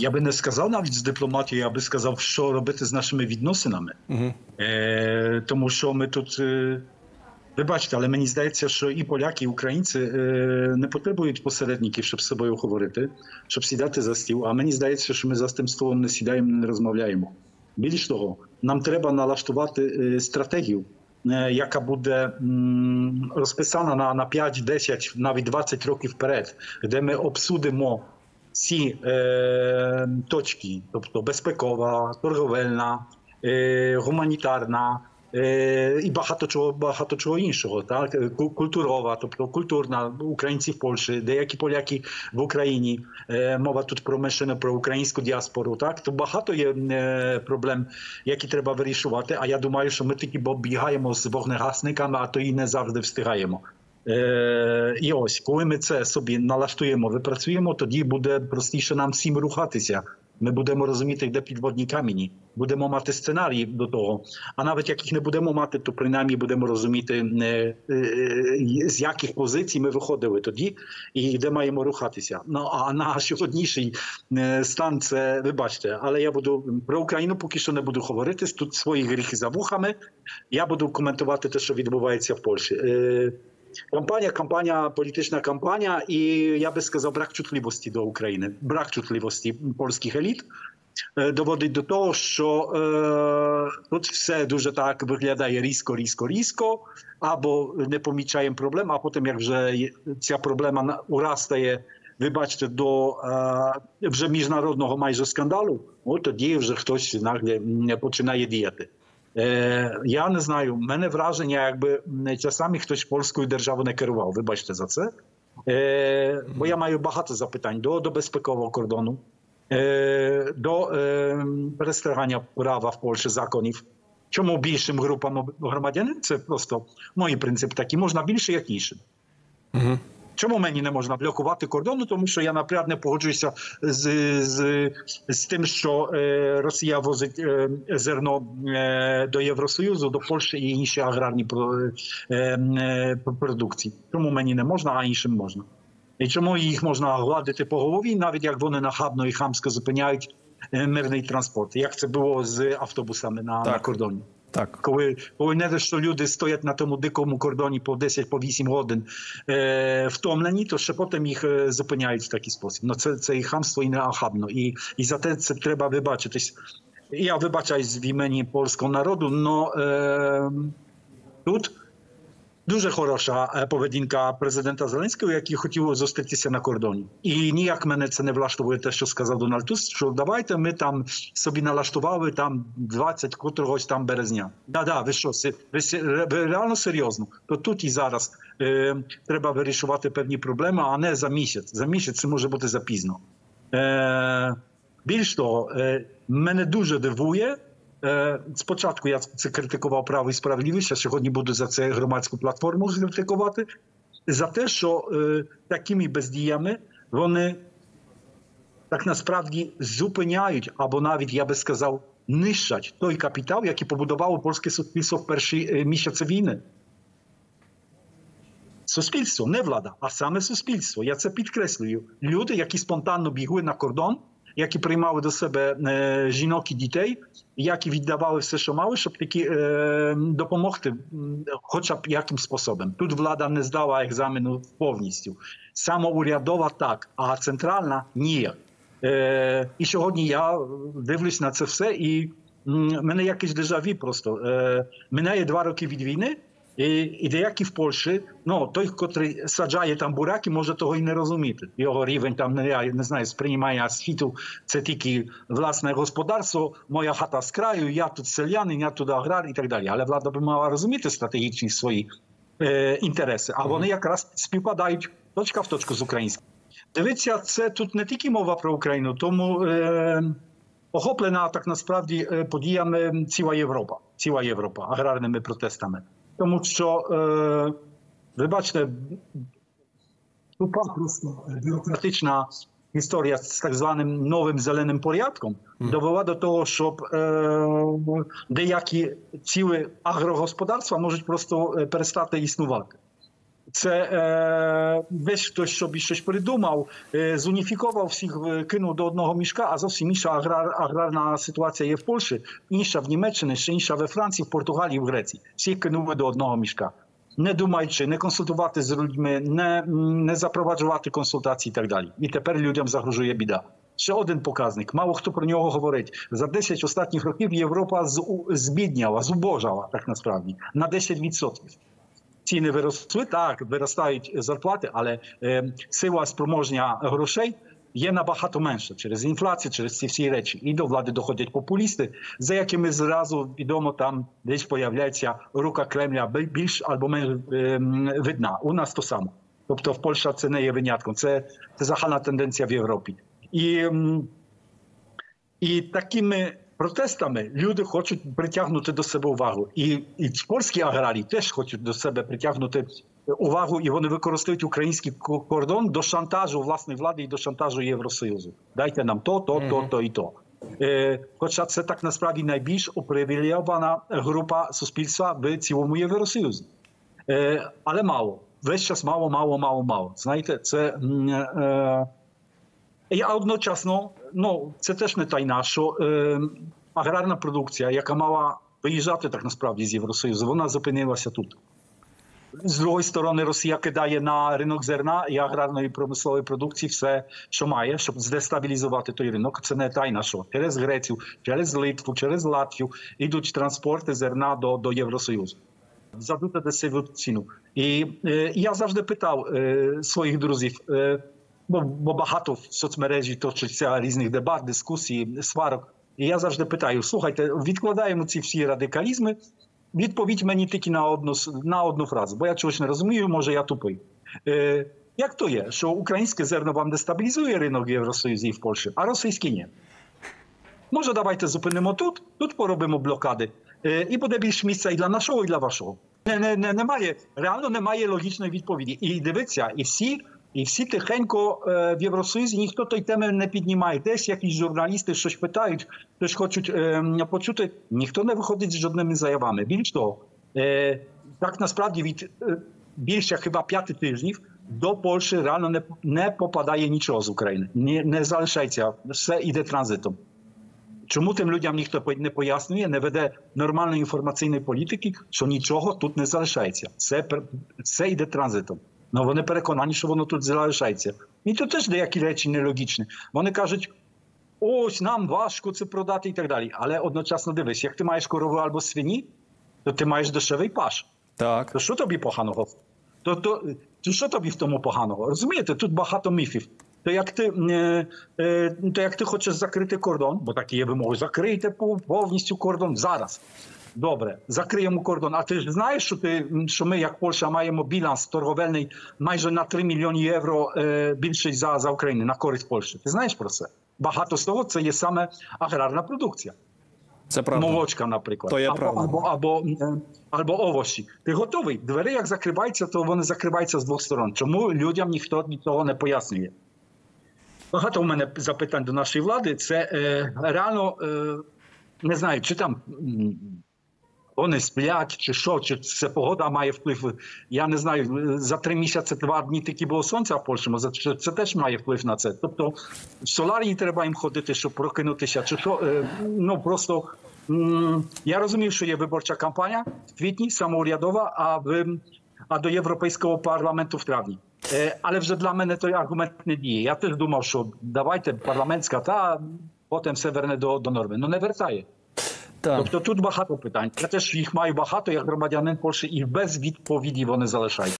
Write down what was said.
Я би не сказав навіть з дипломатією, я би сказав, що робити з нашими відносинами. Тому що ми тут, ви бачите, але мені здається, що і поляки, і українці не потребують посередників, щоб з собою говорити, щоб сідати за стіл. А мені здається, що ми за тим столом не сідаємо, не розмовляємо. Більш того, нам треба налаштувати стратегію, яка буде розписана на 5, 10, навіть 20 років вперед, де ми обсудимо всі точки, тобто безпекова, торговельна, гуманітарна і багато чого іншого, так? Культурова, тобто культурна, українці в Польщі, деякі поляки в Україні, мова тут про меншину, про українську діаспору, так? То багато є проблем, які треба вирішувати, а я думаю, що ми тільки бігаємо з вогнегасниками, а то і не завжди встигаємо. І ось, коли ми це собі налаштуємо, випрацюємо, тоді буде простіше нам всім рухатися. Ми будемо розуміти, де підводні камені, будемо мати сценарії до того. А навіть яких не будемо мати, то принаймні будемо розуміти, з яких позицій ми виходили тоді і де маємо рухатися. Ну, а наш сьогоднішній стан – це, вибачте, але я буду про Україну поки що не буду говорити, тут свої гріхи за вухами. Я буду коментувати те, що відбувається в Польщі. Kampania, polityczna kampania i ja bym сказал brak czutliwości do Ukrainy, brak czutliwości polskich elit dowodzi do tego, że тут все дуже так виглядає різко, або не помічаємо проблем, а потім як вже ця проблема уростає, вибачте, до вже міжнародного майже скандалу, от тоді вже хтось нагле починає діяти. Ja nie знаю, мене враження, якби часами хтось польською державою не керував, вибачте за це. Бо я маю багато запитань до безпекового кордону, до перестерігання права в Польщі, законів. Чому більшим групам громадянин? Це просто мій принцип такий, можна більше, як іншим. Чому мені не можна блокувати кордону? Тому що я, наприклад, не погоджуюся з тим, що Росія возить зерно до Євросоюзу, до Польщі і інші аграрні продукції. Чому мені не можна, а іншим можна? І чому їх можна гладити по голові, навіть як вони нахабно і хамсько зупиняють мирний транспорт, як це було з автобусами на кордоні? Так. Коли не те, що люди стоять на тому дикому кордоні по 10-8 годин втомлені, то ще потім їх зупиняють в такий спосіб. Ну, це і хамство, і неахабно. І за те це треба вибачитись. Я вибачаюсь в імені польського народу, але тут дуже хороша поведінка президента Зеленського, який хотів зустрітися на кордоні. І ніяк мене це не влаштовує те, що сказав Дональд Туск, що давайте ми там собі налаштували там 20 котрогось там березня. Да-да, ви що, ви реально серйозно? То тут і зараз треба вирішувати певні проблеми, а не за місяць. За місяць це може бути запізно. Більш того, мене дуже дивує. Спочатку я це критикував право і справедливість, а сьогодні буду за це громадську платформу критикувати, за те, що такими бездіями вони так насправді зупиняють, або навіть, я би сказав, нищать той капітал, який побудувало польське суспільство в перші місяці війни. Суспільство, не влада, а саме суспільство, я це підкреслюю. Люди, які спонтанно бігли на кордон, які приймали до себе жінок і дітей, які віддавали все, що мали, щоб таки допомогти хоча б яким способом. Тут влада не здала екзамену повністю. Самоурядова – так, а центральна – ні. І сьогодні я дивлюсь на це все, і мене якесь дежаві просто. Минає 2 роки від війни, і деякі в Польщі, ну, той, котрий саджає там бураки, може того і не розуміти. Його рівень там, я не знаю, сприймає світу, це тільки власне господарство, моя хата з краю, я тут селянин, я тут аграр і так далі. Але влада би мала розуміти стратегічні свої інтереси, а вони якраз співпадають точка в точку з українським. Дивіться, це тут не тільки мова про Україну, тому охоплена так насправді подіями ціла Європа аграрними протестами. Тому що, вибачте, тупа просто бюрократична історія з так званим новим зеленим порядком довела до того, щоб деякі цілі агрогосподарства можуть просто перестати існувати. Це весь хтось собі щось придумав, зуніфікував всіх, кинув до одного мішка, а зовсім інша аграрна ситуація є в Польщі, інша в Німеччині, ще інша в Франції, в Португалії, в Греції. Всіх кинули до одного мішка. Не думаючи, не консультувати з людьми, не запроваджувати консультації і так далі. І тепер людям загрожує біда. Ще один показник, мало хто про нього говорить. За 10 останніх років Європа збідняла, зубожала, так насправді, на 10%. Ціни виросли, так, виростають зарплати, але сила спроможня грошей є набагато менше через інфляцію, через ці всі речі. І до влади доходять популісти, за якими зразу, відомо, там десь появляється рука Кремля більш або менш видна. У нас то само. Тобто в Польщі це не є винятком, це загальна тенденція в Європі. І такими протестами люди хочуть притягнути до себе увагу. І польські аграрії теж хочуть до себе притягнути увагу, і вони використовують український кордон до шантажу власної влади і до шантажу Євросоюзу. Дайте нам то і то. Хоча це так насправді найбільш опривілейована група суспільства в цілому Євросоюзі. Але мало. Весь час мало. Знаєте, це... А одночасно, ну, це теж не тайна, що аграрна продукція, яка мала виїжджати так насправді з Євросоюзу, вона зупинилася тут. З другої сторони, Росія кидає на ринок зерна і аграрної промислової продукції все, що має, щоб здестабілізувати той ринок. Це не тайна, що через Грецію, через Литву, через Латвію йдуть транспорти зерна до Євросоюзу. Задута десиву ціну. І я завжди питав своїх друзів, бо багато в соцмережі точиться різних дебат, дискусій, сварок. І я завжди питаю, слухайте, відкладаємо ці всі радикалізми, відповідь мені тільки на одну фразу, бо я чогось не розумію, може я тупий. Як то є, що українське зерно вам дестабілізує ринок Євросоюзу і в Польщі, а російський – ні? Може давайте зупинимо тут поробимо блокади, і буде більше місця і для нашого, і для вашого. Немає, реально немає логічної відповіді. І дивіться, і всі тихенько в Євросоюзі, ніхто той теми не піднімає. Десь якісь журналісти щось питають, щось хочуть почути. Ніхто не виходить з жодними заявами. Більш того, так насправді від більше хіба 5 тижнів до Польщі реально не попадає нічого з України. Не залишається, все йде транзитом. Чому тим людям ніхто не пояснює, не веде нормальної інформаційної політики, що нічого тут не залишається. Все йде транзитом. No, вони переконані, що воно тут залишається. І то теж деякі речі нелогічні. Вони кажуть, ось нам важко це продати і так далі. Але одночасно дивись, як ти маєш корову або свині, то ти маєш дешевий паш. Так. То що тобі поганого? То що тобі в тому поганого? Розумієте, тут багато міфів. То як ти хочеш закрити кордон, бо такі є вимоги, закрийте повністю кордон зараз. Добре, закриємо кордон. А ти ж знаєш, що ми, як Польща, маємо біланс торговельний майже на 3 мільйони євро більший за Україну, на користь Польщі. Ти знаєш про це? Багато з того це є саме аграрна продукція. Це правда. Молочка, наприклад. То є правда. Або овочі. Ти готовий? Двері як закриваються, то вони закриваються з двох сторон. Чому людям ніхто нічого не пояснює? Багато у мене запитань до нашої влади. Це реально, не знаю, чи там... Вони сплять, чи що, чи це погода має вплив. Я не знаю, за 3 місяці 2 дні таки було сонця в Польщі, це теж має вплив на це. Тобто в солярні треба їм ходити, щоб прокинутися, чи що. Ну просто, я розумів, що є виборча кампанія в квітні, самоурядова, а до Європейського парламенту в травні. Але вже для мене той аргумент не діє. Я теж думав, що давайте парламентська, та потім все верне до норми. Ну не вертає. Так. Тобто тут багато питань. Я теж їх маю багато, як громадянин Польщі, і без відповіді вони залишають.